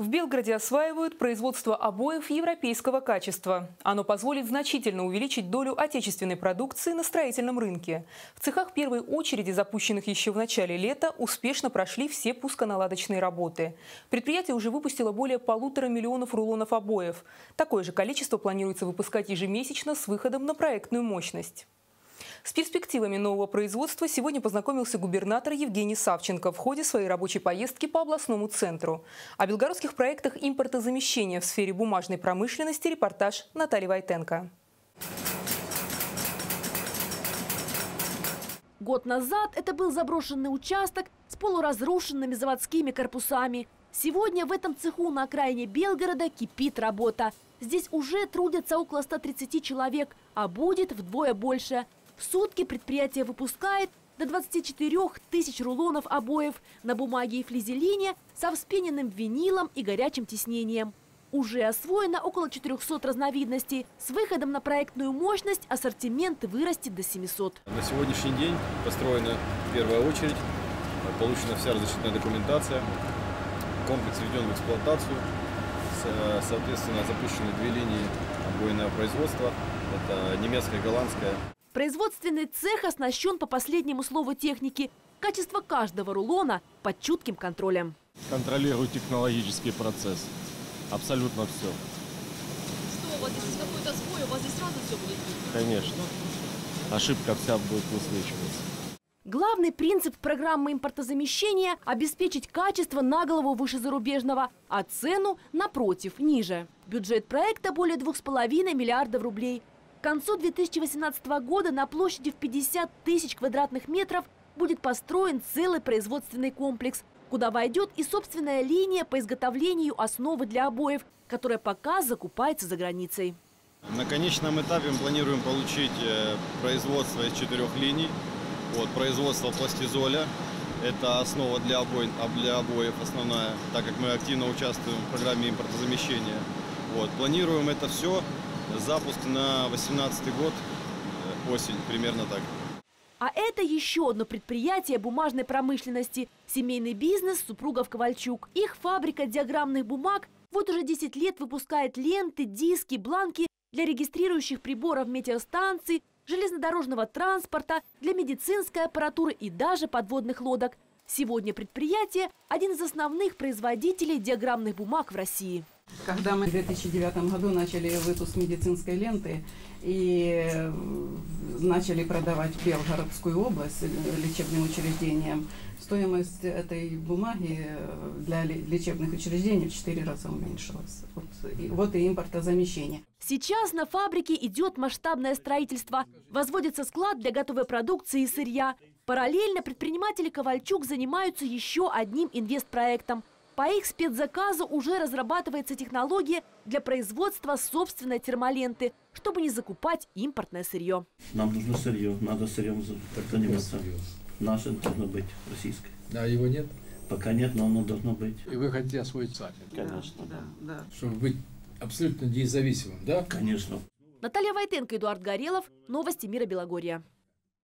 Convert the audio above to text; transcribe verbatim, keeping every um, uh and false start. В Белгороде осваивают производство обоев европейского качества. Оно позволит значительно увеличить долю отечественной продукции на строительном рынке. В цехах первой очереди, запущенных еще в начале лета, успешно прошли все пусконаладочные работы. Предприятие уже выпустило более полутора миллионов рулонов обоев. Такое же количество планируется выпускать ежемесячно с выходом на проектную мощность. С перспективами нового производства сегодня познакомился губернатор Евгений Савченко в ходе своей рабочей поездки по областному центру. О белгородских проектах импортозамещения в сфере бумажной промышленности репортаж Натальи Войтенко. Год назад это был заброшенный участок с полуразрушенными заводскими корпусами. Сегодня в этом цеху на окраине Белгорода кипит работа. Здесь уже трудятся около ста тридцати человек, а будет вдвое больше. В сутки предприятие выпускает до двадцати четырёх тысяч рулонов обоев на бумаге и флизелине со вспененным винилом и горячим тиснением. Уже освоено около четырёхсот разновидностей. С выходом на проектную мощность ассортимент вырастет до семисот. На сегодняшний день построена первая очередь, получена вся разрешительная документация, комплекс введен в эксплуатацию, соответственно запущены две линии обойного производства, это немецкая и голландская. Производственный цех оснащен по последнему слову техники. Качество каждого рулона под чутким контролем. Контролирую технологический процесс. Абсолютно все. Что, у вас здесь какой-то сбой, у вас здесь сразу все будет? Конечно. Ошибка вся будет высвечиваться. Главный принцип программы импортозамещения – обеспечить качество на голову выше зарубежного, а цену, напротив, ниже. Бюджет проекта более двух с половиной миллиардов рублей. К концу две тысячи восемнадцатого года на площади в пятьдесят тысяч квадратных метров будет построен целый производственный комплекс, куда войдет и собственная линия по изготовлению основы для обоев, которая пока закупается за границей. На конечном этапе мы планируем получить производство из четырех линий. Вот, производство пластизоля – это основа для обоев, для обоев основная, так как мы активно участвуем в программе импортозамещения. Вот, планируем это все. Запуск на две тысячи восемнадцатый год, осень, примерно так. А это еще одно предприятие бумажной промышленности. Семейный бизнес супругов Ковальчук. Их фабрика диаграммных бумаг вот уже десять лет выпускает ленты, диски, бланки для регистрирующих приборов метеостанций, железнодорожного транспорта, для медицинской аппаратуры и даже подводных лодок. Сегодня предприятие – один из основных производителей диаграммных бумаг в России. Когда мы в две тысячи девятом году начали выпуск медицинской ленты и начали продавать в Белгородскую область лечебным учреждениям, стоимость этой бумаги для лечебных учреждений в четыре раза уменьшилась. Вот и, вот и импортозамещение. Сейчас на фабрике идет масштабное строительство. Возводится склад для готовой продукции и сырья. Параллельно предприниматели Ковальчук занимаются еще одним инвестпроектом. По их спецзаказу уже разрабатывается технология для производства собственной термоленты, чтобы не закупать импортное сырье. Нам нужно сырье, надо сырьем заниматься. Наше должно быть российское. А его нет? Пока нет, но оно должно быть. И вы хотите освоить сами? Конечно. Да, да, да. Чтобы быть абсолютно независимым, да? Конечно. Наталья Войтенко, Эдуард Горелов. Новости Мира Белогорья.